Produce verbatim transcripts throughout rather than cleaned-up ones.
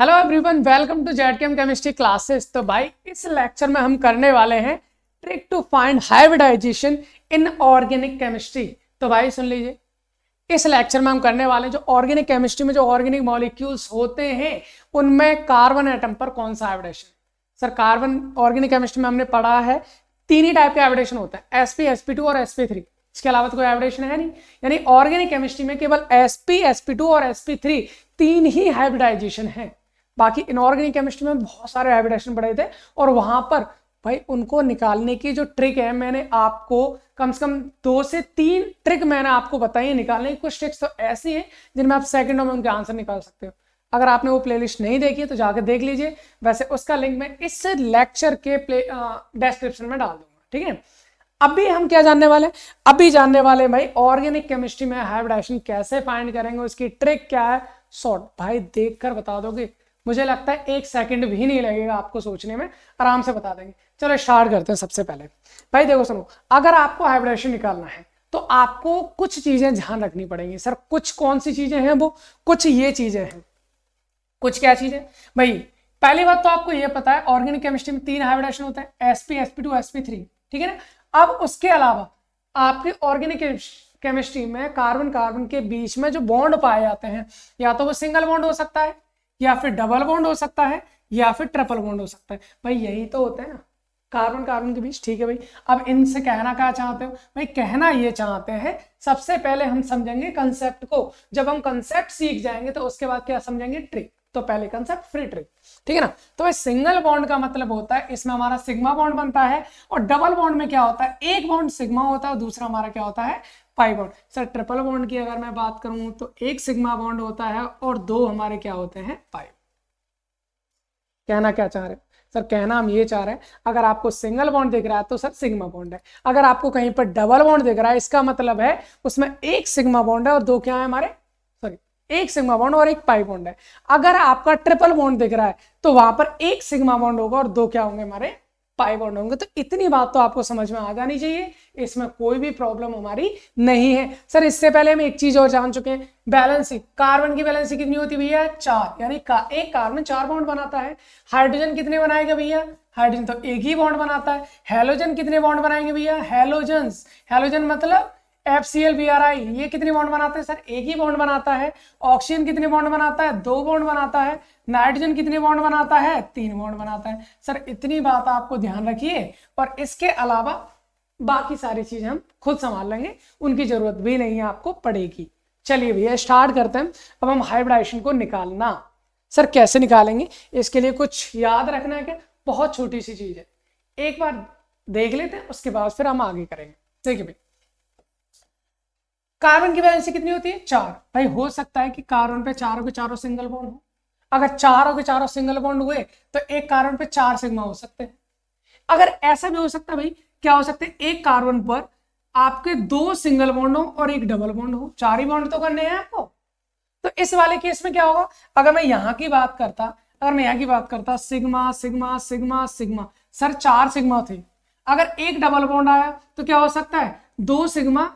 Hello everyone, welcome to Zchem chemistry classes. तो भाई इस लेक्चर में हम करने वाले हैं trick to find hybridisation in organic chemistry. तो भाई सुन लीजिए, इस लेक्चर में हम करने वाले हैं जो ऑर्गेनिक केमिस्ट्री में जो ऑर्गेनिक मॉलिक्यूल्स होते हैं उनमें कार्बन एटम पर कौन सा hybridisation. Sir carbon organic chemistry में हमने पढ़ा है तीन ही टाइप के हाइब्रिडेशन होता है, S P S P two और एस पी थ्री। इसके अलावा तो कोई हाइब्रिडेशन है नहीं, यानी ऑर्गेनिक केमिस्ट्री में केवल S P S P two और एस पी थ्री तीन ही हाइब्रिडाइजेशन है। बाकी इनऑर्गेनिक केमिस्ट्री में बहुत सारे हाइब्रिडेशन पढ़े थे और वहां पर भाई उनको निकालने की जो ट्रिक है, मैंने आपको कम से कम दो से तीन ट्रिक मैंने आपको बताई है निकालने की। कुछ ट्रिक्स तो ऐसी हैं जिनमें आप सेकंडों में उनके आंसर निकाल सकते हो। अगर आपने वो प्लेलिस्ट नहीं देखी है तो जाकर देख लीजिए, वैसे उसका लिंक मैं इस लेक्चर के प्ले डिस्क्रिप्शन में डाल दूंगा, ठीक है। अभी हम क्या जानने वाले हैं, अभी जानने वाले हैं भाई ऑर्गेनिक केमिस्ट्री में हाइब्रिडाइजेशन कैसे फाइंड करेंगे, उसकी ट्रिक क्या है। शॉर्ट भाई देख कर बता दोगे, मुझे लगता है एक सेकंड भी नहीं लगेगा आपको सोचने में, आराम से बता देंगे। चलो स्टार्ट करते हैं। सबसे पहले भाई देखो सुनो, अगर आपको हाइब्रिडाइजेशन निकालना है तो आपको कुछ चीजें ध्यान रखनी पड़ेंगी। सर कुछ कौन सी चीजें हैं वो, कुछ ये चीजें हैं। कुछ क्या चीजें भाई, पहली बात तो आपको ये पता है ऑर्गेनिक केमिस्ट्री में तीन हाइब्रिडाइजेशन होते हैं, SP SP two SP three, ठीक है ना। अब उसके अलावा आपके ऑर्गेनिक केमिस्ट्री में कार्बन कार्बन के बीच में जो बॉन्ड पाए जाते हैं, या तो वो सिंगल बॉन्ड हो सकता है, या फिर डबल बॉन्ड हो सकता है, या फिर ट्रिपल बॉन्ड हो सकता है। भाई यही तो होते हैं कार्बन कार्बन के बीच, ठीक है भाई। अब इनसे कहना क्या चाहते हो भाई, कहना ये चाहते हैं, सबसे पहले हम समझेंगे कंसेप्ट को। जब हम कंसेप्ट सीख जाएंगे तो उसके बाद क्या समझेंगे, ट्रिक। तो पहले कंसेप्ट फ्री ट्रिक, ठीक है ना। तो भाई सिंगल बॉन्ड का मतलब होता है इसमें हमारा सिग्मा बॉन्ड बनता है, और डबल बॉन्ड में क्या होता है, एक बॉन्ड सिग्मा होता है और दूसरा हमारा क्या होता है, pi bond. Sir triple bond की अगर मैं बात करूं तो एक सिग्मा बॉन्ड होता है और दो हमारे क्या होते हैं, पाई। कहना क्या चाह रहे हैं सर, कहना हम ये चाह रहे हैं अगर आपको सिंगल बॉन्ड दिख रहा है तो सर सिग्मा बॉन्ड है, अगर आपको कहीं पर डबल बॉन्ड दिख रहा है इसका मतलब है उसमें एक सिग्मा बॉन्ड है और दो क्या है हमारे, सॉरी एक सिग्मा बॉन्ड और एक पाई बॉन्ड है। अगर आपका ट्रिपल बॉन्ड दिख रहा है तो वहां पर एक सिग्मा बॉन्ड होगा और दो क्या होंगे हमारे, पाई बॉन्ड होंगे। तो इतनी बात तो आपको समझ में आ जानी चाहिए, इसमें कोई भी प्रॉब्लम हमारी नहीं है। सर इससे पहले हम एक चीज और जान चुके हैं, बैलेंसिंग। कार्बन की बैलेंसिंग कितनी होती है भैया, चार, यानी का, एक कार्बन चार बॉन्ड बनाता है। हाइड्रोजन कितने बनाएगा भैया, हाइड्रोजन तो एक ही बॉन्ड बनाता है। हेलोजन कितने बॉन्ड बनाएंगे भैया, हेलोजन, हेलोजन मतलब F C L B R I, ये कितने बॉन्ड बनाते हैं सर, एक ही बॉन्ड बनाता है। ऑक्सीजन कितने बॉन्ड बनाता है, दो बॉन्ड बनाता है। नाइट्रोजन कितने बॉन्ड बनाता है, तीन बॉन्ड बनाता है। सर इतनी बात आपको ध्यान रखिए, और इसके अलावा बाकी सारी चीजें हम खुद संभाल लेंगे, उनकी जरूरत भी नहीं है आपको पड़ेगी। चलिए भैया स्टार्ट करते हैं। अब हम हाइब्रिडाइजेशन को निकालना, सर कैसे निकालेंगे, इसके लिए कुछ याद रखना है कि बहुत छोटी सी चीज है, एक बार देख लेते हैं उसके बाद फिर हम आगे करेंगे, ठीक है भैया। कार्बन की वैलेंसी कितनी होती है, चार। भाई हो सकता है कि कार्बन पे चारों के चारों सिंगल बॉन्ड हो, अगर चारों के चारों सिंगल बॉन्ड हुए तो एक कार्बन पे चार सिग्मा हो सकते हैं। अगर ऐसा भी हो सकता है भाई, क्या हो सकते हैं, एक कार्बन पर आपके दो सिंगल बॉन्ड हो और एक डबल बॉन्ड हो, चार ही बॉन्ड तो करने हैं आपको। तो इस वाले केस में क्या होगा, अगर मैं यहाँ की बात करता अगर मैं यहाँ की बात करता sigma sigma sigma sigma, sir चार सिग्मा थे। अगर एक डबल बॉन्ड आया तो क्या हो सकता है, दो सिग्मा,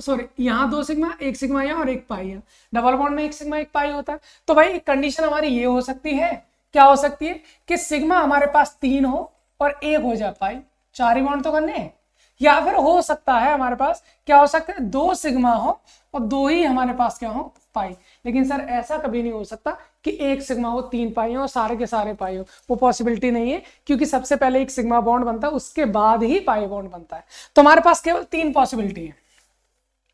सॉरी यहाँ दो सिग्मा, एक सिग्मा यहाँ और एक पाई है। डबल बॉन्ड में एक सिग्मा एक पाई होता है। तो भाई कंडीशन हमारी ये हो सकती है, क्या हो सकती है कि सिग्मा हमारे पास तीन हो और एक हो जाए पाई, चार ही बॉन्ड तो करने हैं। या फिर हो सकता है हमारे पास क्या हो सकता है, दो सिग्मा हो और दो ही हमारे पास क्या हो, पाई। लेकिन सर ऐसा कभी नहीं हो सकता कि एक सिग्मा हो तीन पाई हो और सारे के सारे पाई हो, वो पॉसिबिलिटी नहीं है, क्योंकि सबसे पहले एक सिग्मा बॉन्ड बनता है उसके बाद ही पाई बॉन्ड बनता है। तो हमारे पास केवल तीन पॉसिबिलिटी है,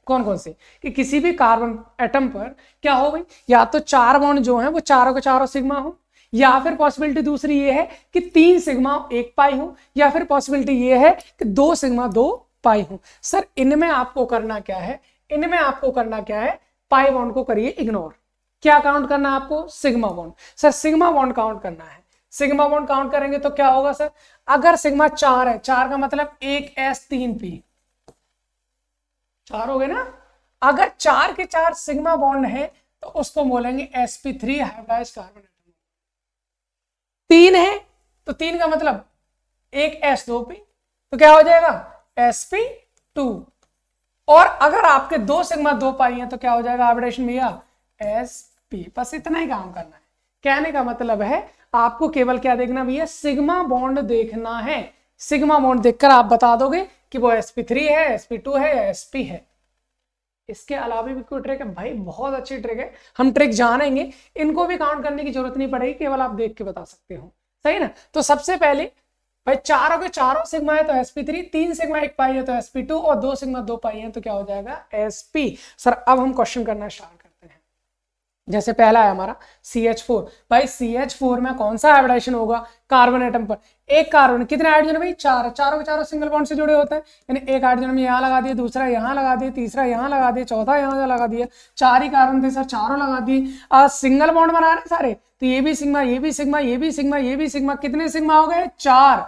कौन कौन से, कि किसी भी कार्बन एटम पर क्या हो भाई, या तो चार बॉन्ड जो हैं वो चारों के चारों सिग्मा हो, या फिर पॉसिबिलिटी दूसरी ये है कि तीन सिग्मा एक पाई हो, या फिर पॉसिबिलिटी ये है कि दो सिग्मा दो पाई हो। सर इनमें आपको करना क्या है, इनमें आपको करना क्या है, पाई बॉन्ड को करिए इग्नोर। क्या काउंट करना है आपको, sigma bond. Sir sigma bond count करना है। सिग्मा बॉन्ड काउंट करेंगे तो क्या होगा सर, अगर सिग्मा चार है, चार का मतलब एक एस तीन पी, चार हो गए ना। अगर चार के चार सिग्मा बॉन्ड है तो उसको बोलेंगे sp3 हाइब्रिडाइज्ड कार्बन एटम। तीन है तो तीन का मतलब एक S टू P, तो क्या हो जाएगा s p टू। और अगर आपके दो सिग्मा दो पाई है तो क्या हो जाएगा हाइब्रिडेशन भैया sp। बस इतना ही काम करना है, कहने का मतलब है आपको केवल क्या देखना भैया, सिग्मा बॉन्ड देखना है। सिग्मा बॉन्ड देखकर आप बता दोगे कि वो एस पी थ्री है, एस पी टू है या एस पी है। इसके अलावा भी कोई ट्रिक है भाई, बहुत अच्छी ट्रिक है, हम ट्रिक जानेंगे, इनको भी काउंट करने की जरूरत नहीं पड़ेगी, केवल आप देख के बता सकते हो, सही ना। तो सबसे पहले भाई चारों के चारों सिग्मा है तो एस पी थ्री, तीन सिग्मा एक पाई है तो एस पी टू और दो सिग्मा दो पाई है तो क्या हो जाएगा एस पी। सर अब हम क्वेश्चन करना स्टार्ट करते हैं। जैसे पहला है हमारा सी एच फोर, भाई सी एच फोर में कौन सा हाइब्रिडाइजेशन होगा कार्बन एटम पर। एक कार्बन, कितने हाइड्रोजन भाई चार, चारों के चारों सिंगल बॉन्ड से जुड़े होते हैं, यानी एक हाइड्रोजन में यहाँ लगा दिया, दूसरा यहाँ लगा दिया, तीसरा यहाँ लगा दिया, चौथा यहाँ लगा दिया, चार ही कार्बन थे सर चारों लगा दिए, सिंगल बॉन्ड बना रहे सारे, तो ये भी सिग्मा, ये भी सिग्मा, ये भी सिग्मा, ये भी सिग्मा, कितने सिग्मा हो गए चार,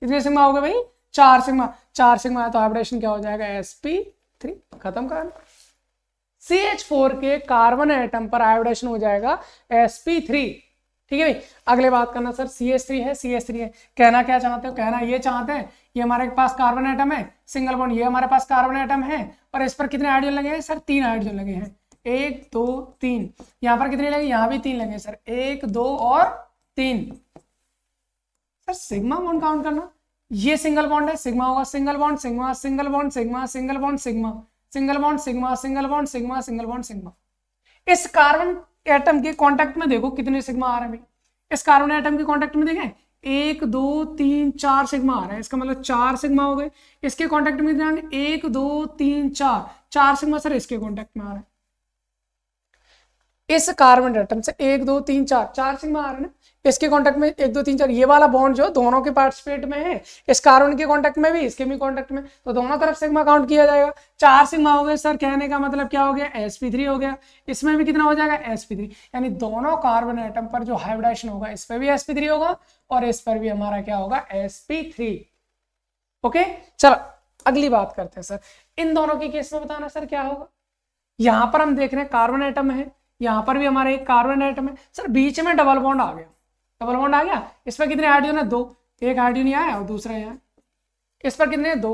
कितने सिग्मा हो गए भाई चार सिग्मा, चार सिग्मा है तो हाइब्रिडाइजेशन क्या हो जाएगा एस पी थ्री। खत्म कर। सी एच फोर के कार्बन एटम पर हाइब्रिडाइजेशन हो जाएगा एस पी थ्री, ठीक है भाई। अगले बात करना सर सी एच थ्री है, सी एच थ्री है, कहना क्या चाहते हो, कहना ये चाहते हैं ये हमारे पास कार्बन एटम है सिंगल बॉन्ड, ये हमारे पास कार्बन एटम है और इस पर कितने हाइड्रोजन लगे हैं सर तीन हाइड्रोजन लगे हैं, एक दो तीन, यहाँ पर कितने लगे यहाँ भी तीन लगे सर, एक दो और तीन। सर सिग्मा बॉन्ड काउंट करना, ये सिंगल बॉन्ड है सिग्मा होगा, single bond sigma, single bond sigma, single bond sigma, single bond sigma, single bond sigma, single bond sigma. इस कार्बन एटम के कांटेक्ट में देखो कितने सिग्मा आ रहे हैं, इस कार्बन एटम के कांटेक्ट में देखें एक दो तीन चार सिग्मा आ रहे हैं, इसका मतलब चार सिग्मा हो गए। इसके कांटेक्ट में जाएंगे एक दो तीन चार, चार सिग्मा सर इसके कांटेक्ट में आ रहे हैं, इस कार्बन एटम से एक दो तीन चार, चार सिग्मा आ रहे हैं ना, इसके कांटेक्ट में एक दो तीन चार, ये वाला बॉन्ड जो दोनों के पार्टिसिपेट में है, इस कार्बन के कांटेक्ट में भी, इसके भी कांटेक्ट में, तो दोनों तरफ सिग्मा काउंट किया जाएगा। चार सिग्मा हो गए सर, कहने का मतलब क्या हो गया एस पी थ्री हो गया, इसमें भी कितना हो जाएगा एस पी थ्री, यानी दोनों कार्बन एटम पर जो हाइब्रिडाइजेशन होगा इस पर भी एस पी थ्री होगा और इस पर भी हमारा क्या होगा एस पी थ्री। ओके चलो अगली बात करते हैं सर, इन दोनों के केस में बताना सर क्या होगा। यहां पर हम देख रहे हैं कार्बन एटम है, यहां पर भी हमारा एक कार्बन एटम है सर, बीच में डबल बॉन्ड आ गया, डबल बॉन्ड आ गया, इस पर कितने हाइड्रोजन है दो, एक हाइड्रोजन यहाँ है और दूसरा यहाँ, इस पर कितने दो,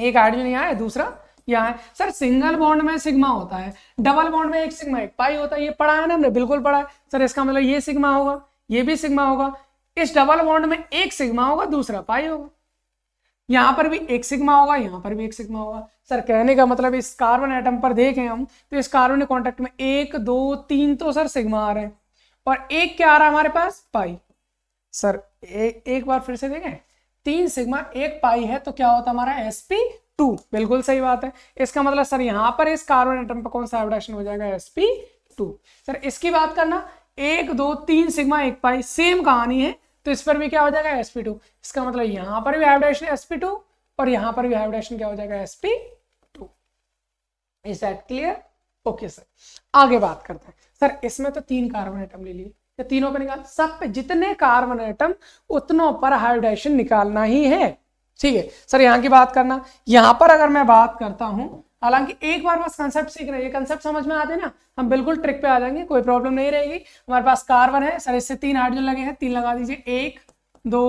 एक हाइड्रोजन यहाँ है दूसरा यहाँ है। सर सिंगल बॉन्ड में सिग्मा होता है, डबल बॉन्ड में एक सिग्मा एक पाई होता है, ये पढ़ा है ना हमने, बिल्कुल पढ़ा है सर। इसका मतलब ये सिग्मा होगा, ये भी सिग्मा होगा, इस डबल बॉन्ड में एक सिग्मा होगा दूसरा पाई होगा, यहाँ पर भी एक सिग्मा होगा, यहाँ पर भी एक सिग्मा होगा। सर कहने का मतलब इस कार्बन एटम पर देखें हम तो इस कार्बन के कॉन्टेक्ट में एक दो तीन तो सर सिग्मा आ रहे हैं और एक क्या आ रहा है हमारे पास पाई। सर ए, एक बार फिर से देखें, तीन सिग्मा एक पाई है तो क्या होता है हमारा एस पी टू, बिल्कुल सही बात है। इसका मतलब सर यहाँ पर इस कार्बन एटम पर कौन सा हाइब्रिडाइजेशन हो जाएगा एस पी टू। सर इसकी बात करना एक दो तीन सिग्मा एक पाई, सेम कहानी है, तो इस पर भी क्या हो जाएगा एस पी टू। इसका मतलब यहाँ पर भी हाइब्रिडाइजेशन एस पी टू और यहाँ पर भी हाइब्रिडाइजेशन क्या हो जाएगा s P two. Is that clear? Okay okay, sir आगे बात करते हैं। सर इसमें तो तीन कार्बन एटम ले लिए या तीनों पे निकाल, सब पे जितने कार्बन एटम उतनों पर हाइब्रिडाइजेशन निकालना ही है, ठीक है। सर यहाँ की बात करना, यहाँ पर अगर मैं बात करता हूँ, हालांकि एक बार बस कंसेप्ट सीख रहे, ये कंसेप्ट समझ में आते ना हम बिल्कुल ट्रिक पे आ जाएंगे, कोई प्रॉब्लम नहीं रहेगी। हमारे पास कार्बन है सर, इससे तीन हाइड्रोजन लगे हैं, तीन लगा दीजिए, एक दो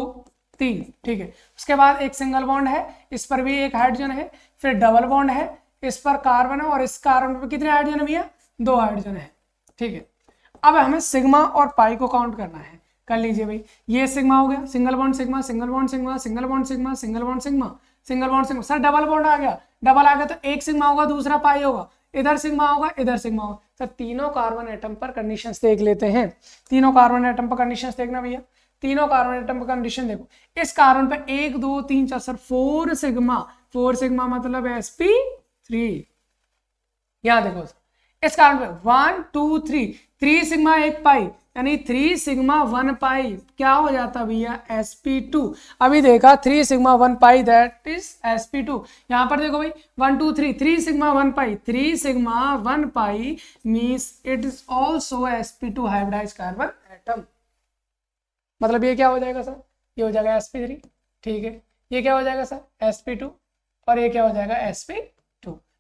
तीन, ठीक है। उसके बाद एक सिंगल बॉन्ड है, इस पर भी एक हाइड्रोजन है, फिर डबल बॉन्ड है, इस पर कार्बन है और इस कार्बन पर कितने हाइड्रोजन है भैया दो हाइड्रोजन है, ठीक है। अब हमें सिग्मा और पाई को काउंट करना है, कर लीजिए भाई। ये सिग्मा हो गया, single bond sigma, single bond sigma, single bond sigma, single bond sigma, single bond sigma. Sir double bond आ गया, डबल आ गया तो एक सिग्मा होगा दूसरा पाई होगा, इधर सिग्मा होगा इधर सिग्मा होगा। सर तीनों कार्बन एटम पर कंडीशंस देख लेते हैं, तीनों कार्बन एटम पर कंडीशंस देखना भैया, तीनों कार्बन एटम पर कंडीशन देखो। इस कार्बन पर एक दो तीन चार sir four sigma, four sigma मतलब एस पी थ्री। यहाँ देखो इस कार्बन पे one two three, three sigma एक पाई, यानी थ्री सिग्मा वन पाई क्या हो जाता भैया एस पी टू। अभी देखा three sigma one pi that is s P two. यहाँ पर देखो भाई one two three, three sigma one pi, three sigma one pi means it is also s P two hybridise carbon atom. मतलब ये क्या हो जाएगा सर, ये हो जाएगा एस पी थ्री, ठीक है। ये क्या हो जाएगा सर एस पी टू और ये क्या हो जाएगा एस पी टू।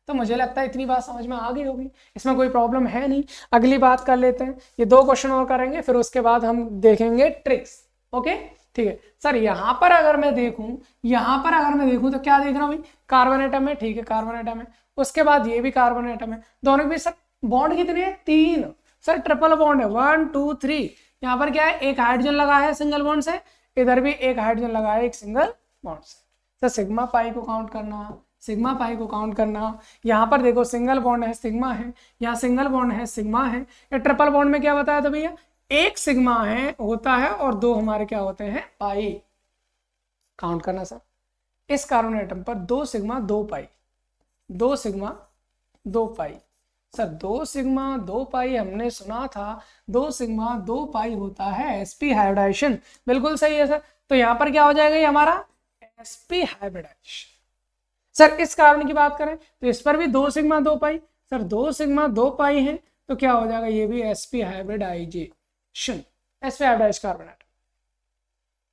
तो मुझे लगता है इतनी बात समझ में आ गई होगी, इसमें कोई प्रॉब्लम है नहीं। अगली बात कर लेते हैं, ये दो क्वेश्चन और करेंगे फिर उसके बाद हम देखेंगे ट्रिक्स। ओके ठीक है। सर यहाँ पर अगर मैं देखूं, यहाँ पर अगर मैं देखूं तो क्या देख रहा हूँ भाई, कार्बन एटम है, ठीक है कार्बन एटम है, उसके बाद ये भी कार्बन एटम है, दोनों के बीच सर बॉन्ड कितने हैं तीन। सर ट्रिपल बॉन्ड है, वन टू थ्री। यहाँ पर क्या है, एक हाइड्रोजन लगा है सिंगल बॉन्ड से, इधर भी एक हाइड्रोजन लगा है एक सिंगल बॉन्ड से। सर सिग्मा पाई को काउंट करना, सिग्मा पाई को काउंट करना। यहाँ पर देखो सिंगल बॉन्ड है सिग्मा है, यहाँ सिंगल बॉन्ड है सिग्मा है। ये ट्रिपल बॉन्ड में क्या बताया था भैया, एक सिग्मा है होता है और दो हमारे क्या होते हैं पाई, काउंट करना। सर इस कार्बन एटम पर दो सिग्मा दो पाई, दो सिग्मा दो पाई। सर दो सिग्मा दो पाई हमने सुना था, दो सिग्मा दो पाई होता है एसपी हाइब्रिडाइजेशन, बिल्कुल सही है सर। तो यहाँ पर क्या हो जाएगा ये हमारा एसपी हाइब्रिडाइजेशन। सर इस कार्बन की बात करें तो इस पर भी दो सिग्मा दो पाई, सर दो सिग्मा दो पाई है तो क्या हो जाएगा ये भी SP hybridisation, SP hybridise carbon atom.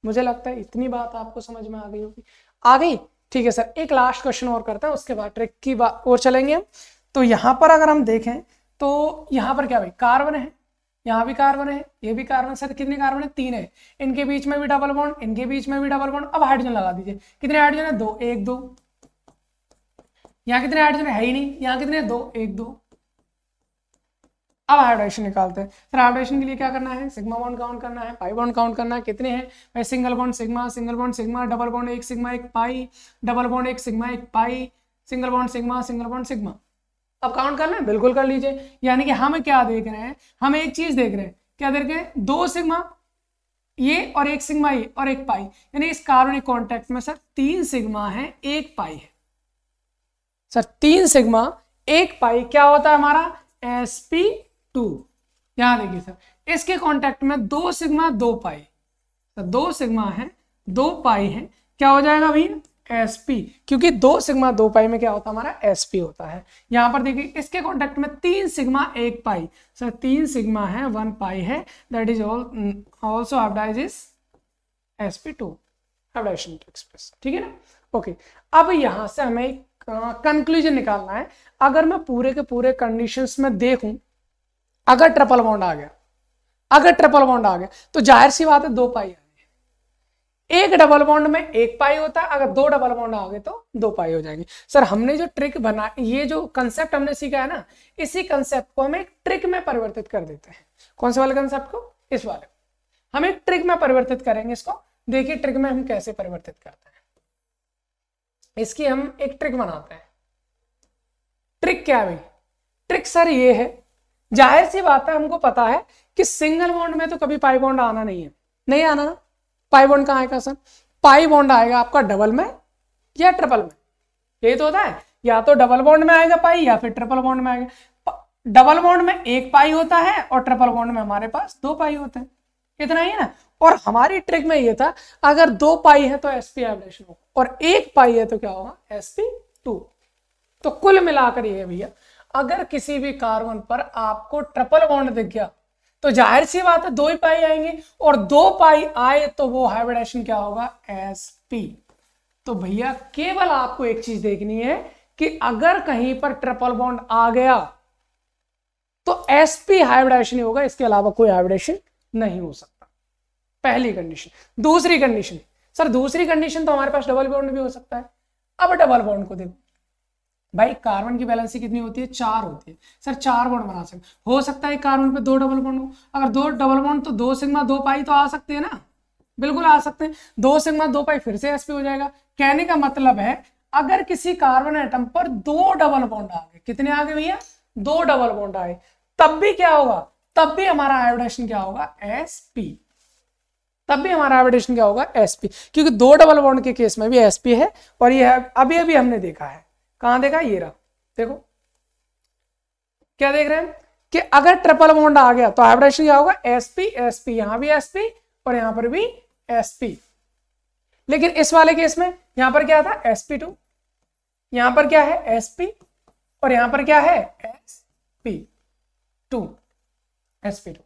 मुझे लगता है इतनी बात आपको समझ में आ गई होगी। आ गई, ठीक है सर। एक लास्ट क्वेश्चन और करते हैं, उसके बाद ट्रिक की बात और चलेंगे हम। तो यहाँ पर अगर हम देखें तो यहाँ पर क्या भाई कार्बन है, यहाँ भी कार्बन है, ये भी कार्बन। सर कितने कार्बन है, तीन है, इनके बीच में भी डबल बॉन्ड, इनके बीच में भी डबल बॉन्ड। अब हाइड्रोजन लगा दीजिए, कितने हाइड्रोजन है, दो एक दो। यहाँ कितने हाइड्रोजन है ही नहीं, यहाँ कितने, दो एक दो। अब हाइब्रिडाइजेशन निकालते हैं। सर हाइब्रिडाइजेशन के लिए क्या करना है, सिग्मा बॉन्ड काउंट करना है, पाई बॉन्ड काउंट करना है। कितने हैं भाई, single bond sigma, single bond sigma, double bond एक सिग्मा एक पाई, डबल बॉन्ड एक सिग्मा एक pi, single bond sigma, single bond sigma. अब काउंट करना है, बिल्कुल कर लीजिए। यानी कि हम क्या देख रहे हैं, हम एक चीज देख रहे हैं, क्या देख रहे हैं, दो सिग्मा ये और एक सिग्मा ये और एक पाई। यानी इस कार्बनिक कॉन्टेक्ट में सर तीन सिग्मा है एक पाई है। सर तीन सिग्मा एक पाई क्या होता है हमारा एसपी टू। यहाँ देखिए सर इसके कांटेक्ट में दो सिग्मा दो पाई, तो दो सिग्मा है दो पाई है, क्या हो जाएगा भैया एसपी, क्योंकि दो सिग्मा दो पाई में क्या होता है हमारा एसपी होता है। यहाँ पर देखिए इसके कांटेक्ट में तीन सिग्मा एक पाई, सर तीन सिग्मा है वन पाई है, that is all also hybridise sp two hybridisation express, ठीक है ना। ओके, अब यहाँ से हमें कंक्लूजन निकालना है। अगर मैं पूरे के पूरे कंडीशंस में देखूं, अगर ट्रिपल बॉन्ड आ गया, अगर ट्रिपल बॉन्ड आ गया तो जाहिर सी बात है दो पाई आएंगे। एक डबल बॉन्ड में एक पाई होता है, अगर दो डबल बॉन्ड आ गए तो दो पाई हो जाएंगे। सर हमने जो ट्रिक बना, ये जो कंसेप्ट हमने सीखा है ना, इसी कंसेप्ट को हम एक ट्रिक में परिवर्तित कर देते हैं। कौन से वाले कंसेप्ट को, इस वाले हम एक ट्रिक में परिवर्तित करेंगे। इसको देखिए ट्रिक में हम कैसे परिवर्तित करते हैं। इसकी हम एक ट्रिक बनाते हैं। ट्रिक क्या है भाई, ट्रिक सर ये है, जाहिर सी बात है हमको पता है कि सिंगल बॉन्ड में तो कभी पाई बॉन्ड आना नहीं है, नहीं आना ना। पाई बॉन्ड कहाँ आएगा सर, पाई बॉन्ड आएगा आपका डबल में या ट्रिपल में, यही तो होता है। या तो डबल बॉन्ड में आएगा पाई या फिर ट्रिपल बॉन्ड में आएगा। डबल बॉन्ड में एक पाई होता है और ट्रिपल बॉन्ड में हमारे पास दो पाई होते हैं, इतना ही है ना। और हमारी ट्रिक में ये था अगर दो पाई है तो एसपी हाइब्रिडाइजेशन होगा और एक पाई है तो क्या होगा एसपी टू। तो कुल मिलाकर ये भैया अगर किसी भी कार्बन पर आपको ट्रिपल बॉन्ड दिख गया तो जाहिर सी बात है दो ही पाई आएंगे, और दो पाई आए तो वो हाइब्रिडाइजेशन क्या होगा एसपी। तो भैया केवल आपको एक चीज देखनी है कि अगर कहीं पर ट्रिपल बॉन्ड आ गया तो एसपी हाइब्रिडाइजेशन ही होगा, इसके अलावा कोई हाइब्रिडाइजेशन नहीं हो सकता। पहली कंडीशन। दूसरी कंडीशन सर, दूसरी कंडीशन तो हमारे पास डबल बॉन्ड भी हो सकता है। अब डबल बॉन्ड को देखो भाई, कार्बन की बैलेंस कितनी होती है, चार होती है। सर चार बॉन्ड बना सकते, हो सकता है कार्बन पे दो डबल बॉन्ड हो। अगर दो डबल बॉन्ड तो दो सिग्मा दो पाई तो आ सकते हैं ना, बिल्कुल आ सकते हैं। दो सिग्मा दो पाई फिर से एसपी हो जाएगा। कहने का मतलब है अगर किसी कार्बन एटम पर दो डबल बॉन्ड आ गए, कितने आ गए भैया, दो डबल बॉन्ड आए, तब भी क्या होगा, तब भी हमारा हाइब्रिडाइजेशन क्या होगा एसपी, तब भी हमारा हाइब्रिडाइजेशन क्या होगा एसपी, क्योंकि दो डबल बॉन्ड के केस में भी एसपी है। और ये अभी अभी हमने देखा है, कहां देखा, ये रहा देखो, क्या देख रहे हैं कि अगर ट्रिपल बॉन्ड आ गया तो हाइब्रिडाइजेशन क्या होगा एसपी एसपी, यहां भी एसपी और यहां पर भी एसपी। लेकिन इस वाले केस में यहां पर क्या था एसपी टू, यहां पर क्या है एसपी और यहां पर क्या है एसपी टू एसपी टू।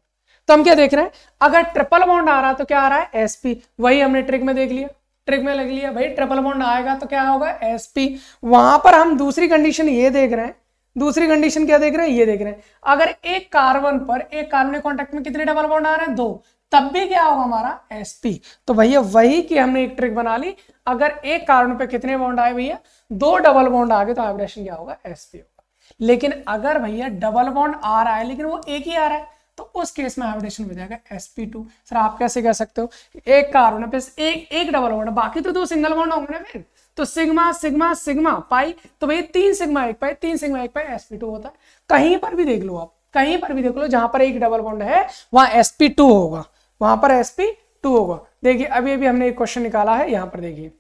तो हम क्या देख रहे हैं, अगर ट्रिपल बॉन्ड आ रहा है तो क्या आ रहा है एसपी, वही हमने ट्रिक में देख लिया, ट्रिक में लग लिया भाई ट्रिपल बॉन्ड आएगा तो क्या होगा एसपी। वहां पर हम दूसरी कंडीशन ये देख रहे हैं, दूसरी कंडीशन क्या देख रहे हैं, ये देख रहे हैं अगर एक कार्बन पर, एक कार्बन के कॉन्टेक्ट में कितने डबल बॉन्ड आ रहे हैं, दो, तब भी क्या होगा हमारा एसपी। तो भैया वही की हमने एक ट्रिक बना ली, अगर एक कार्बन पर कितने बॉन्ड आए भैया, दो डबल बॉन्ड आ गए तो हाइब्रिडाइजेशन क्या होगा एसपी होगा। लेकिन अगर भैया डबल बॉन्ड आ रहा है लेकिन वो एक ही आ रहा है तो उस केस में हाइब्रिडेशन हो जाएगा एस पी टू। सर आप कैसे कह सकते हो, एक कार्बन पे एक एक डबल बॉन्ड, बाकी तो दो सिंगल बॉन्ड होंगे ना, फिर तो सिग्मा सिग्मा सिग्मा पाई, तो भैया तीन सिग्मा एक पाई, तीन सिग्मा एक पाई एस पी टू होता है। कहीं पर भी देख लो आप, कहीं पर भी देख लो, जहां पर एक डबल बॉन्ड है वहां एस पी टू होगा, वहां पर एस पी टू होगा। देखिए अभी अभी हमने एक क्वेश्चन निकाला है, यहाँ पर देखिए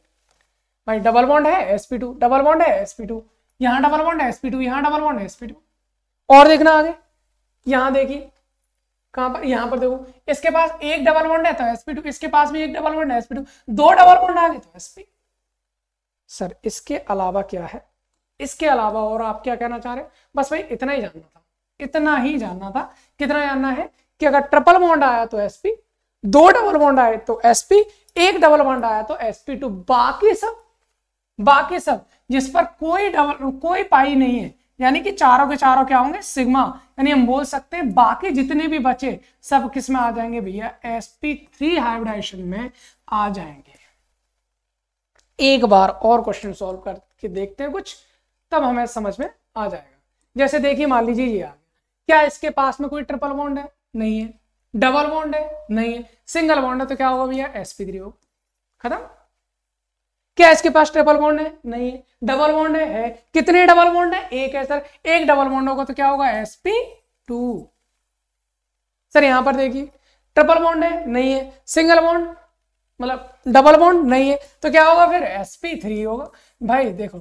भाई डबल बॉन्ड है S P two, double bond है एस पी टू, यहाँ डबल बॉन्ड है एस पी टू, यहाँ डबल बॉन्ड है एस पी टू। और देखना आगे, यहाँ देखिए कहाँ पर, यहाँ पर देखो इसके पास एक डबल बॉन्ड है तो एस पी टू, इसके पास भी एक डबल बॉन्ड है एस पी टू, दो डबल बॉन्ड आ गए तो एस पी। सर इसके अलावा क्या है, इसके अलावा और आप क्या कहना चाह रहे हो? बस भाई इतना ही जानना था, इतना ही जानना था। कितना जानना है कि अगर ट्रिपल बॉन्ड आया तो एस पी, दो डबल बॉन्ड आए तो एस पी, एक डबल बॉन्ड आया तो एस पी टू, बाकी सब बाकी सब जिस पर कोई डबल कोई पाई नहीं है, यानी कि चारों के चारों क्या होंगे सिग्मा, यानी हम बोल सकते हैं बाकी जितने भी बचे सब किस में आ जाएंगे भैया एस पी थ्री हाइब्रिडाइजेशन में आ जाएंगे। एक बार और क्वेश्चन सॉल्व करके देखते हैं कुछ, तब हमें समझ में आ जाएगा। जैसे देखिए मान लीजिए ये आ गया, क्या इसके पास में कोई ट्रिपल बॉन्ड है? नहीं है। डबल बॉन्ड है? नहीं है। सिंगल बॉन्ड है तो क्या होगा भैया एस पी थ्री होगा। खत्म। क्या इसके पास ट्रिपल बॉन्ड है? नहीं है। डबल बॉन्ड है, है। कितने डबल बॉन्ड है? एक है सर। एक डबल बॉन्ड होगा तो क्या होगा एस पी टू। सर यहां पर देखिए ट्रिपल बॉन्ड है? नहीं है। सिंगल बॉन्ड मतलब डबल बॉन्ड नहीं है तो क्या होगा फिर एस पी थ्री होगा। भाई देखो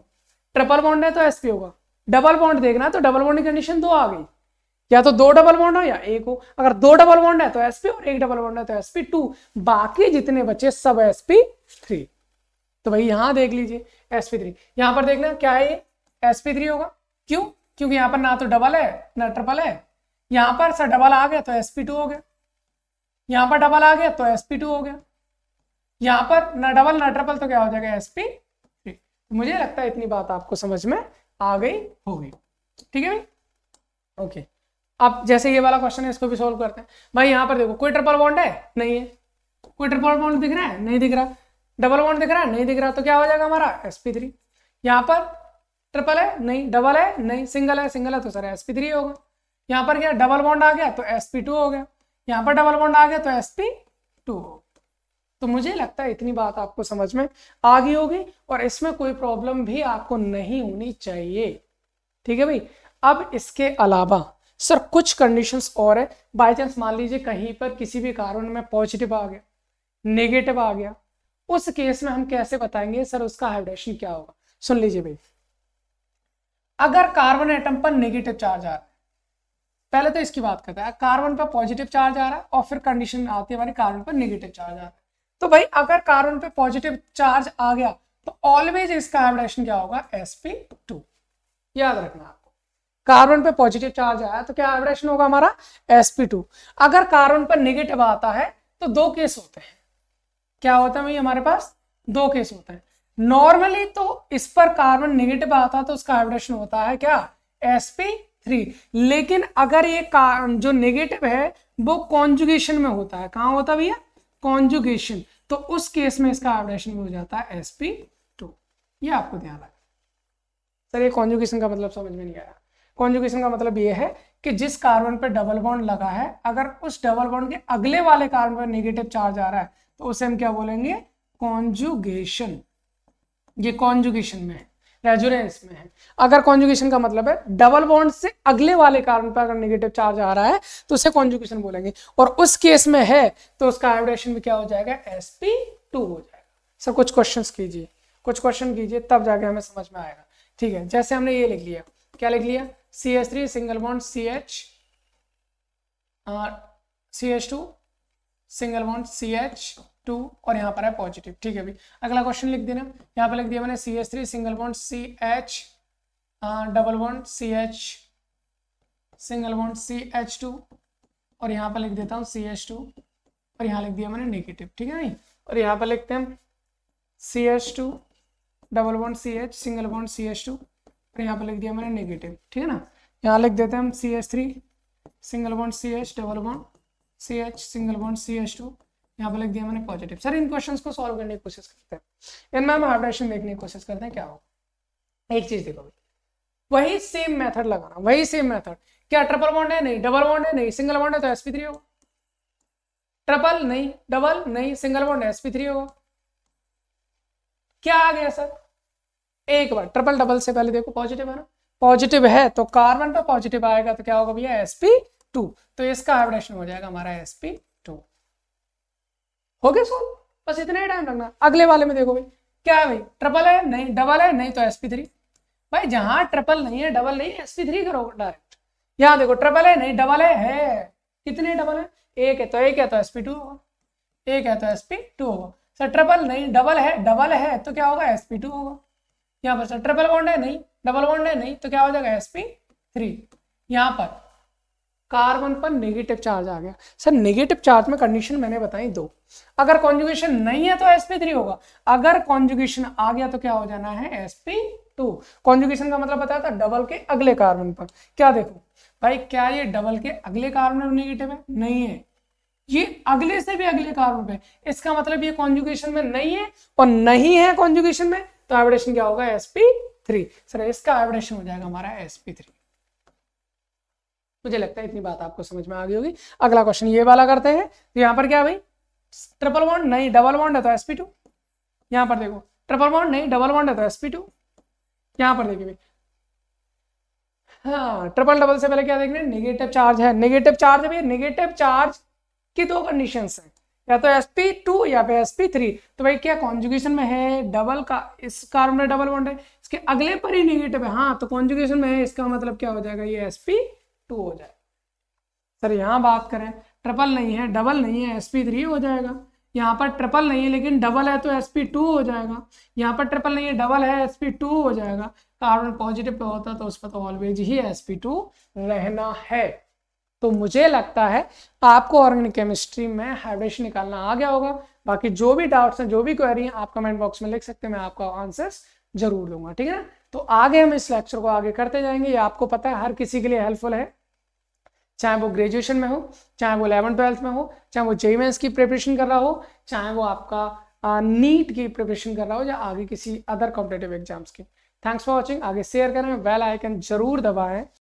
ट्रिपल बॉन्ड है तो एस पी होगा, डबल बॉन्ड देखना तो डबल बॉन्ड की कंडीशन दो आ गई, या तो दो डबल बॉन्ड हो या एक हो। अगर दो डबल बॉन्ड है तो एस पी और एक डबल बॉन्ड है तो एस पी टू, बाकी जितने बचे सब एस पी थ्री। तो भाई यहां देख लीजिए एस पी थ्री, यहां पर देखना क्या है ये एस पी थ्री होगा। क्यों? क्योंकि यहां पर ना तो डबल है ना ट्रिपल है। यहां पर सर डबल आ गया तो एस पी टू हो गया, यहां पर डबल आ गया तो एस पी टू हो गया, यहां पर ना डबल ना ट्रिपल तो क्या हो जाएगा एस पी थ्री। मुझे लगता है इतनी बात आपको समझ में आ गई होगी। ठीक है भाई, ओके। अब जैसे ये वाला क्वेश्चन है इसको भी सोल्व करते हैं। भाई यहाँ पर देखो कोई ट्रिपल बॉन्ड है? नहीं है। कोई ट्रिपल बॉन्ड दिख रहा है? नहीं दिख रहा। डबल बॉन्ड दिख रहा है? नहीं दिख रहा। तो क्या हो जाएगा हमारा एस पी थ्री। यहाँ पर ट्रिपल है? नहीं। डबल है? नहीं। सिंगल है? सिंगल है तो सर एस पी थ्री होगा। यहाँ पर क्या डबल बॉन्ड आ गया तो एस पी टू हो गया, यहाँ पर डबल बॉन्ड आ गया तो एस पी टू होगा। तो मुझे लगता है इतनी बात आपको समझ में आ गई होगी और इसमें कोई प्रॉब्लम भी आपको नहीं होनी चाहिए। ठीक है भाई। अब इसके अलावा सर कुछ कंडीशंस और है। बाय चांस मान लीजिए कहीं पर किसी भी कारण में पॉजिटिव आ गया, नेगेटिव आ गया, उस केस में हम कैसे बताएंगे सर उसका हाइब्रिडेशन क्या होगा? सुन लीजिए भाई, अगर कार्बन एटम पर नेगेटिव चार्ज आ रहा है, पहले तो इसकी बात करते हैं, कार्बन पर पॉजिटिव चार्ज आ रहा है और फिर कंडीशन आती है हमारी कार्बन पर नेगेटिव चार्ज आ रहा है। तो भाई अगर कार्बन पे पॉजिटिव चार्ज आ गया तो ऑलवेज इसका हाइब्रिडेशन क्या होगा एस पी टू। याद रखना आपको, कार्बन पे पॉजिटिव चार्ज आया तो क्या हाइब्रिडेशन होगा हमारा एस पी टू। अगर कार्बन पर नेगेटिव आता है तो दो केस होते हैं। क्या होता है भाई हमारे पास? दो केस होते हैं। नॉर्मली तो इस पर कार्बन नेगेटिव आता है तो उसका हाइब्रिडेशन होता है क्या एस पी थ्री। लेकिन अगर ये जो नेगेटिव है वो कॉन्जुगेशन में होता है, कहाँ होता है भैया? कॉन्जुगेशन। तो उस केस में इसका हाइब्रिडेशन हो जाता है एस पी टू। ये आपको ध्यान रखना। सर ये कॉन्जुगेशन का मतलब समझ में नहीं आया। कॉन्जुगेशन का मतलब ये है कि जिस कार्बन पर डबल बॉन्ड लगा है अगर उस डबल बॉन्ड के अगले वाले कार्बन पर नेगेटिव चार्ज आ रहा है तो उसे हम क्या बोलेंगे कॉन्जुगेशन। ये कॉन्जुगेशन में है, रेजोनेंस में है। अगर कॉन्जुगेशन का मतलब है डबल बॉन्ड से अगले वाले कार्बन पर अगर नेगेटिव चार्ज आ रहा है तो उसे कॉन्जुगेशन बोलेंगे। और उस केस में है तो उसका हाइब्रिडेशन भी क्या हो जाएगा एस पी टू हो जाएगा। सर कुछ क्वेश्चंस कीजिए, कुछ क्वेश्चन कीजिए तब जाके हमें समझ में आएगा। ठीक है, जैसे हमने ये लिख लिया, क्या लिख लिया? C H three single bond C H, C H two single bond C H two और यहाँ पर है पॉजिटिव। ठीक है भाई, अगला क्वेश्चन लिख देना। यहाँ पर लिख दिया मैंने C H three single bond C H, double bond C H, single bond C H two और यहाँ पर लिख देता हूँ सी एच टू और यहाँ लिख दिया मैंने नेगेटिव। ठीक है नहीं, और यहाँ पर लिखते हैं C H two double bond C H single bond C H two और यहाँ पर लिख दिया मैंने नेगेटिव। ठीक है ना, यहाँ लिख देते हैं हम C H three single bond C H double bond C H single bond C H two, यहाँ पर लिख दिया मैंने पॉजिटिव। सर इन क्वेश्चंस को सॉल्व करने की कोशिश करते हैं, इनमें हम हाइब्रिडेशन देखने की कोशिश करते हैं क्या होगा। एक चीज देखो, वही सेम मेथड लगाना, वही सेम मेथड। क्या ट्रिपल बॉन्ड है? नहीं। डबल बॉन्ड है? नहीं। सिंगल बॉन्ड है तो एसपी थ्री होगा। ट्रिपल नहीं, डबल नहीं, सिंगल बॉन्ड है एसपी थ्री होगा। क्या आ गया सर? एक बार ट्रिपल डबल से पहले देखो पॉजिटिव है ना, पॉजिटिव है तो कार्बन पे पॉजिटिव आएगा तो क्या होगा भैया? Sp two. तो इसका हाइब्रिडेशन हो जाएगा हमारा एसपी टू। हो गया सर? बस इतना ही टाइम लगना। अगले वाले में देखो भाई क्या है भाई? ट्रिपल है? नहीं। डबल है? नहीं तो एसपी थ्री। भाई जहां ट्रिपल नहीं है, डबल नहीं, एसपी थ्री करो डायरेक्ट। यहाँ देखो ट्रिपल है? नहीं। डबल है, है। कितने डबल है? एक है तो एक है तो एसपी टू होगा, एक है तो एसपी टू होगा। सर ट्रिपल नहीं, डबल है, डबल है तो क्या होगा? एसपी टू होगा। यहाँ पर सर ट्रिपल बॉन्ड है? नहीं। डबल बॉन्ड है? नहीं तो क्या हो जाएगा? Sp three. यहाँ पर कार्बन पर नेगेटिव चार्ज आ गया। सर नेगेटिव चार्ज में कंडीशन मैंने बताई दो, अगर कॉन्जुगेशन नहीं है तो एसपी थ्री होगा, अगर कॉन्जुगेशन आ गया तो क्या हो जाना है? SP to. कॉन्जुगेशन का मतलब बताया था डबल के अगले कार्बन पर। क्या देखो भाई, क्या ये डबल के अगले कार्बन पर नेगेटिव है? नहीं है। ये अगले से भी अगले कार्बन पे, इसका मतलब ये कॉन्जुगेशन में नहीं है, और नहीं है कॉन्जुगेशन में तो हाइब्रिडेशन क्या होगा? Sp three. सर इसका हाइब्रिडेशन हो जाएगा हमारा एसपी थ्री। मुझे लगता है इतनी बात आपको समझ में आ गई होगी। अगला क्वेश्चन ये वाला करते हैं। तो यहाँ पर क्या भाई? ट्रिपल बॉन्ड नहीं, डबल बॉन्ड है तो एसपी टू। यहाँ पर देखो ट्रिपल बॉन्ड नहीं, डबल बॉन्ड है तो एसपी टू। यहाँ पर देखिए भाई, हाँ ट्रिपल डबल से पहले क्या देख रहे हैं? नेगेटिव चार्ज है। नेगेटिव चार्ज भी, नेगेटिव चार्ज की दो कंडीशंस हैं, या तो एसपी टू या फिर एसपी थ्री। तो भाई क्या कॉन्जुगेशन में है? डबल का इस कार्बन में डबल बॉन्ड है, इसके अगले पर ही नेगेटिव है। हाँ तो कॉन्जुगेशन में है, इसका मतलब क्या हो जाएगा? ये एसपी टू हो जाए। सर यहाँ बात करें ट्रिपल नहीं है, डबल नहीं है, एसपी थ्री हो जाएगा। यहाँ पर ट्रिपल नहीं है लेकिन डबल है तो एसपी टू हो जाएगा। यहाँ पर ट्रिपल नहीं है, डबल है, एसपी टू हो जाएगा। कार्बन पॉजिटिव पे होता तो उस पर तो ऑलवेज ही एसपी टू रहना है। तो मुझे लगता है आपको ऑर्गेनिक केमिस्ट्री में हाइब्रिडेशन निकालना आ गया होगा। बाकी जो भी डाउट्स हैं, जो भी क्वेरी है, आप कमेंट बॉक्स में लिख सकते हैं, मैं आपका आंसर्स जरूर दूंगा। ठीक है, तो आगे हम इस लेक्चर को आगे करते जाएंगे। ये आपको पता है हर किसी के लिए हेल्पफुल है, चाहे वो ग्रेजुएशन में हो, चाहे वो इलेवन ट्वेल्थ में हो, चाहे वो जेईई मेंस की प्रिपरेशन कर रहा हो, चाहे वो आपका नीट की प्रिपरेशन कर रहा हो, या आगे किसी अदर कॉम्पिटेटिव एग्जाम्स की। Thanks for watching. आगे शेयर करें, बेल आइकन जरूर दबाएं।